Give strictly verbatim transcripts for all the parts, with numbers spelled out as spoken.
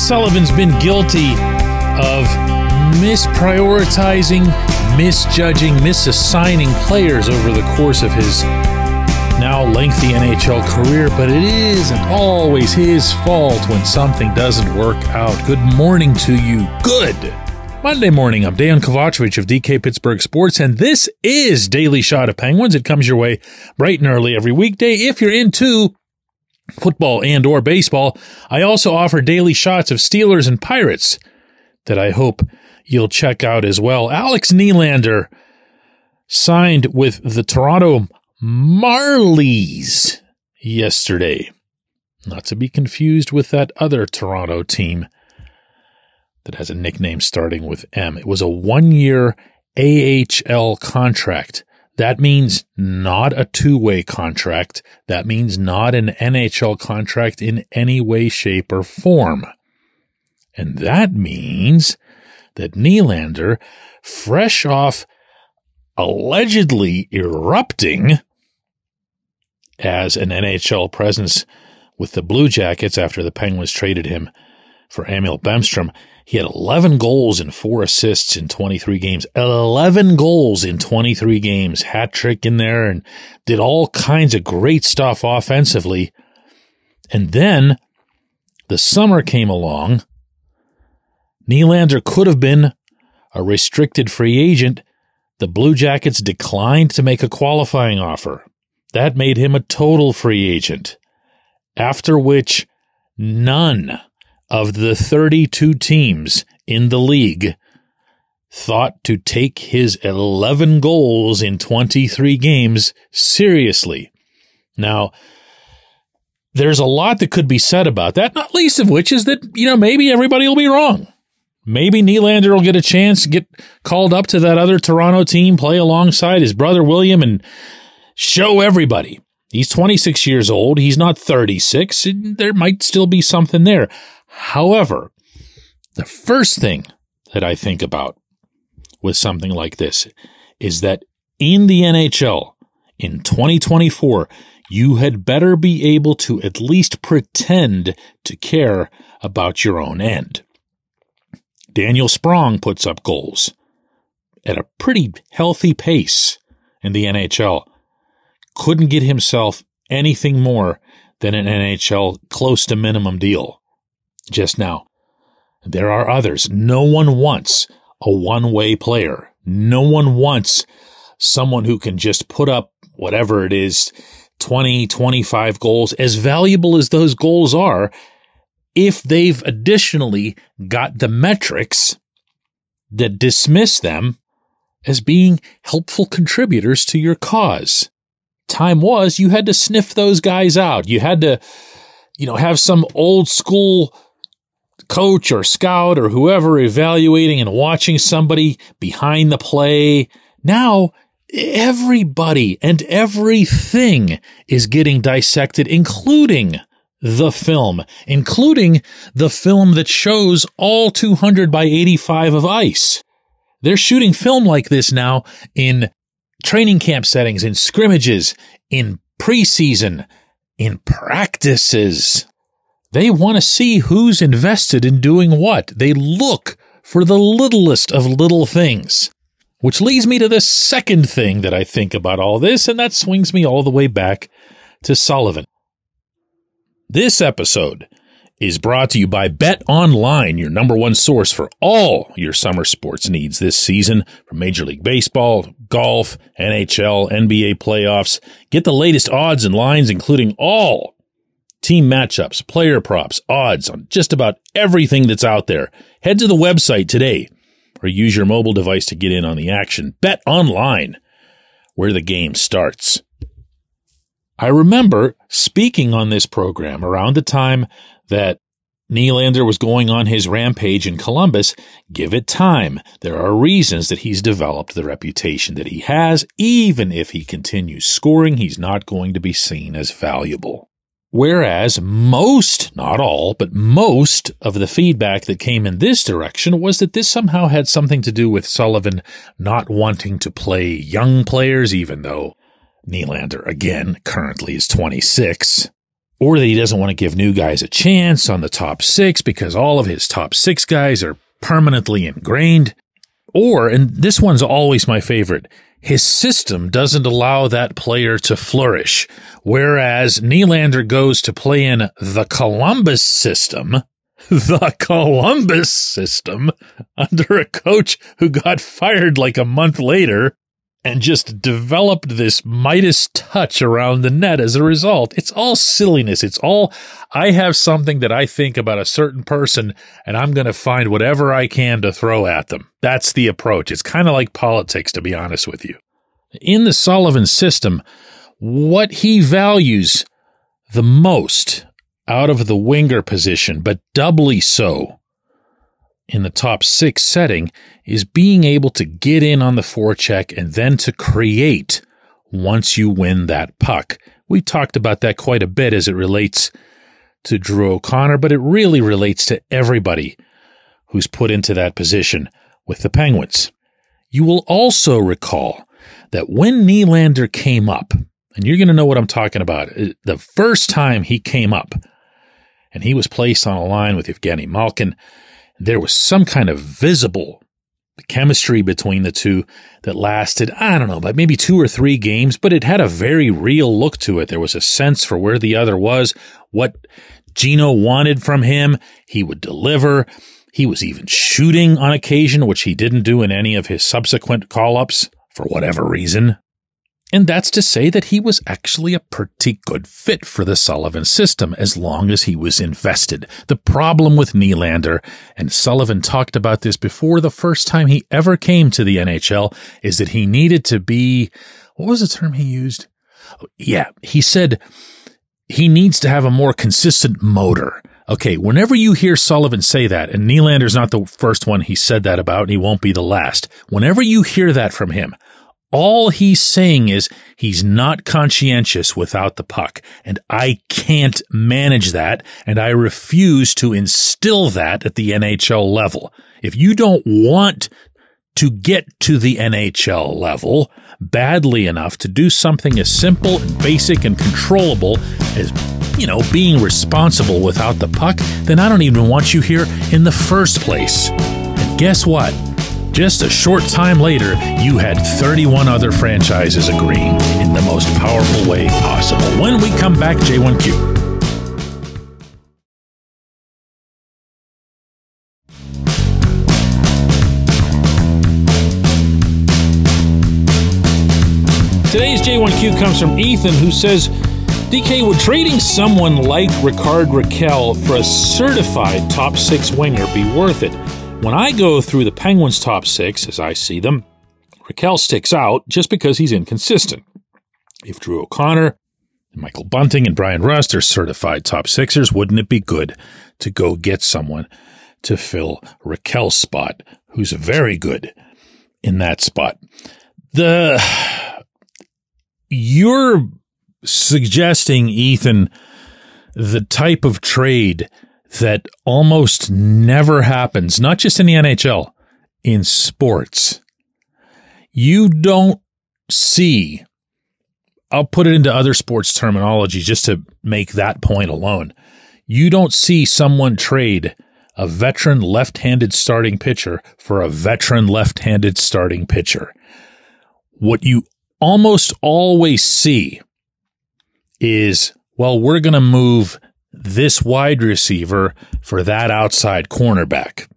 think Sullivan's been guilty of misprioritizing, misjudging, misassigning players over the course of his now lengthy N H L career, but it isn't always his fault when something doesn't work out. Good morning to you. Good Monday morning. I'm Dejan Kovacevic of D K Pittsburgh Sports, and this is Daily Shot of Penguins. It comes your way bright and early every weekday if you're into football and or baseball. I also offer daily shots of Steelers and Pirates that I hope you'll check out as well. Alex Nylander signed with the Toronto Marlies yesterday. Not to be confused with that other Toronto team that has a nickname starting with M. It was a one-year A H L contract. That means not a two-way contract. That means not an N H L contract in any way, shape, or form. And that means that Nylander, fresh off allegedly erupting as an N H L presence with the Blue Jackets after the Penguins traded him for Emil Bemström, he had eleven goals and four assists in twenty-three games. eleven goals in twenty-three games. Hat trick in there, and did all kinds of great stuff offensively. And then the summer came along. Nylander could have been a restricted free agent. The Blue Jackets declined to make a qualifying offer. That made him a total free agent, after which none of the thirty-two teams in the league thought to take his eleven goals in twenty-three games seriously. Now, there's a lot that could be said about that, not least of which is that, you know, maybe everybody will be wrong. Maybe Nylander will get a chance to get called up to that other Toronto team, play alongside his brother William, and show everybody. He's twenty-six years old. He's not thirty-six. There might still be something there. However, the first thing that I think about with something like this is that in the N H L in twenty twenty-four, you had better be able to at least pretend to care about your own end. Daniel Sprong puts up goals at a pretty healthy pace in the N H L. Couldn't get himself anything more than an N H L close to minimum deal just now. There are others. No one wants a one-way player. No one wants someone who can just put up whatever it is, twenty, twenty-five goals, as valuable as those goals are, if they've additionally got the metrics that dismiss them as being helpful contributors to your cause. Time was, you had to sniff those guys out. You had to, you know, have some old school coach or scout or whoever evaluating and watching somebody behind the play. Now, everybody and everything is getting dissected, including the film, including the film that shows all two hundred by eighty-five of ice. They're shooting film like this now in training camp settings, in scrimmages, in preseason, in practices. They want to see who's invested in doing what. They look for the littlest of little things, which leads me to the second thing that I think about all this, and that swings me all the way back to Sullivan. This episode is brought to you by BetOnline, your number one source for all your summer sports needs this season, from Major League Baseball, golf, N H L, N B A playoffs. Get the latest odds and lines, including all team matchups, player props, odds on just about everything that's out there. Head to the website today or use your mobile device to get in on the action. BetOnline, where the game starts. I remember speaking on this program around the time that Nylander was going on his rampage in Columbus. Give it time. There are reasons that he's developed the reputation that he has. Even if he continues scoring, he's not going to be seen as valuable. Whereas most, not all, but most of the feedback that came in this direction was that this somehow had something to do with Sullivan not wanting to play young players, even though Nylander, again, currently is twenty-six, or that he doesn't want to give new guys a chance on the top six because all of his top six guys are permanently ingrained, or, and this one's always my favorite, his system doesn't allow that player to flourish. Whereas Nylander goes to play in the Columbus system, the Columbus system, under a coach who got fired like a month later and just developed this Midas touch around the net as a result. It's all silliness. It's all, I have something that I think about a certain person, and I'm going to find whatever I can to throw at them. That's the approach. It's kind of like politics, to be honest with you. In the Sullivan system, what he values the most out of the winger position, but doubly so in the top six setting, is being able to get in on the forecheck and then to create once you win that puck. We talked about that quite a bit as it relates to Drew O'Connor, but it really relates to everybody who's put into that position with the Penguins. You will also recall that when Nylander came up, and you're going to know what I'm talking about, the first time he came up and he was placed on a line with Evgeny Malkin, there was some kind of visible chemistry between the two that lasted, I don't know, about maybe two or three games, but it had a very real look to it. There was a sense for where the other was, what Gino wanted from him. He would deliver. He was even shooting on occasion, which he didn't do in any of his subsequent call-ups for whatever reason. And that's to say that he was actually a pretty good fit for the Sullivan system as long as he was invested. The problem with Nylander, and Sullivan talked about this before the first time he ever came to the N H L, is that he needed to be, what was the term he used? Yeah, he said he needs to have a more consistent motor. Okay, whenever you hear Sullivan say that, and Nylander's not the first one he said that about, and he won't be the last, whenever you hear that from him, all he's saying is he's not conscientious without the puck, and I can't manage that, and I refuse to instill that at the N H L level. If you don't want to get to the N H L level badly enough to do something as simple and basic and controllable as, you know, being responsible without the puck, then I don't even want you here in the first place. And guess what? Just a short time later, you had thirty-one other franchises agreeing in the most powerful way possible. When we come back, J one Q. Today's J one Q comes from Ethan, who says, D K, would trading someone like Rickard Rakell for a certified top six winger be worth it? When I go through the Penguins' top six, as I see them, Rakell sticks out just because he's inconsistent. If Drew O'Connor, Michael Bunting, and Brian Rust are certified top sixers, wouldn't it be good to go get someone to fill Rakell's spot, who's very good in that spot? The You're suggesting, Ethan, the type of trade that almost never happens, not just in the N H L, in sports. You don't see, I'll put it into other sports terminology just to make that point alone. You don't see someone trade a veteran left-handed starting pitcher for a veteran left-handed starting pitcher. What you almost always see is, well, we're going to move this wide receiver for that outside cornerback,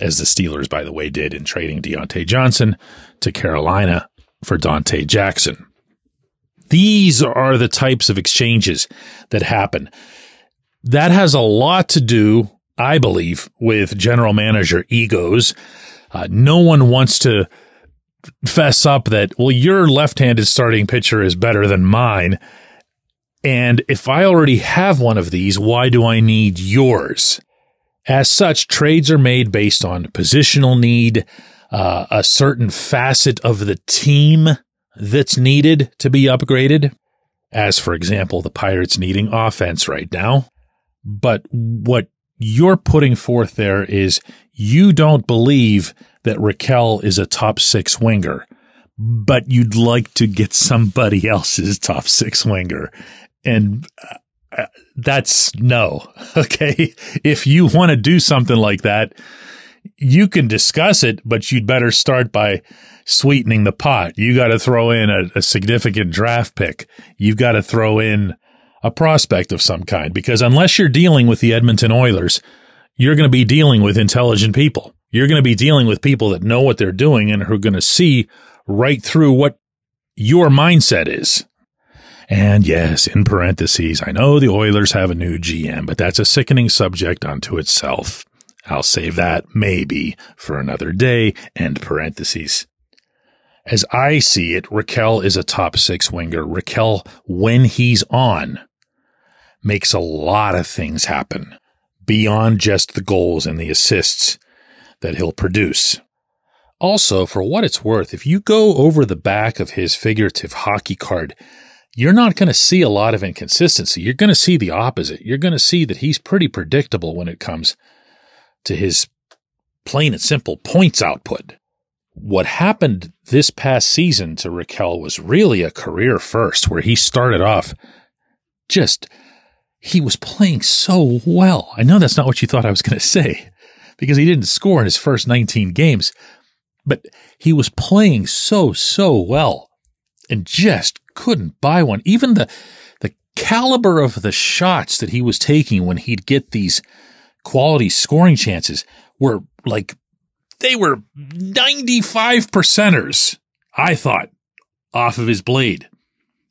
as the Steelers, by the way, did in trading Deontay Johnson to Carolina for Dante Jackson. These are the types of exchanges that happen. That has a lot to do, I believe, with general manager egos. Uh, no one wants to fess up that, well, your left-handed starting pitcher is better than mine, and if I already have one of these, why do I need yours? As such, trades are made based on positional need, uh, a certain facet of the team that's needed to be upgraded, as, for example, the Pirates needing offense right now. But what you're putting forth there is you don't believe that Rakell is a top six winger, but you'd like to get somebody else's top six winger. And that's no. Okay. If you want to do something like that, you can discuss it, but you'd better start by sweetening the pot. You got to throw in a, a significant draft pick. You've got to throw in a prospect of some kind, because unless you're dealing with the Edmonton Oilers, you're going to be dealing with intelligent people. You're going to be dealing with people that know what they're doing and who are going to see right through what your mindset is. And yes, in parentheses, I know the Oilers have a new G M, but that's a sickening subject unto itself. I'll save that maybe for another day, end parentheses. As I see it, Rakell is a top six winger. Rakell, when he's on, makes a lot of things happen beyond just the goals and the assists that he'll produce. Also, for what it's worth, if you go over the back of his figurative hockey card, you're not going to see a lot of inconsistency. You're going to see the opposite. You're going to see that he's pretty predictable when it comes to his plain and simple points output. What happened this past season to Rakell was really a career first, where he started off just, he was playing so well. I know that's not what you thought I was going to say, because he didn't score in his first nineteen games, but he was playing so, so well and just couldn't buy one. Even the the caliber of the shots that he was taking when he'd get these quality scoring chances were like, they were ninety-five percenters, I thought, off of his blade.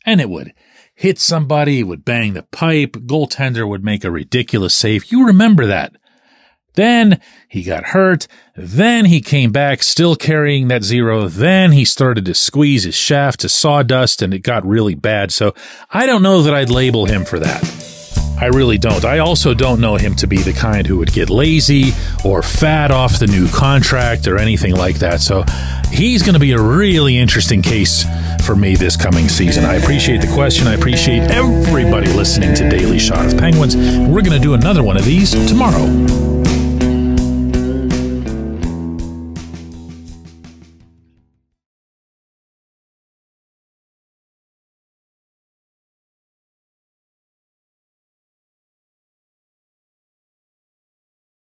And it would hit somebody, it would bang the pipe, goaltender would make a ridiculous save. You remember that. Then he got hurt. Then he came back still carrying that zero. Then he started to squeeze his shaft to sawdust, and it got really bad. So I don't know that I'd label him for that. I really don't. I also don't know him to be the kind who would get lazy or fat off the new contract or anything like that. So he's going to be a really interesting case for me this coming season. I appreciate the question. I appreciate everybody listening to Daily Shot of Penguins. We're going to do another one of these tomorrow.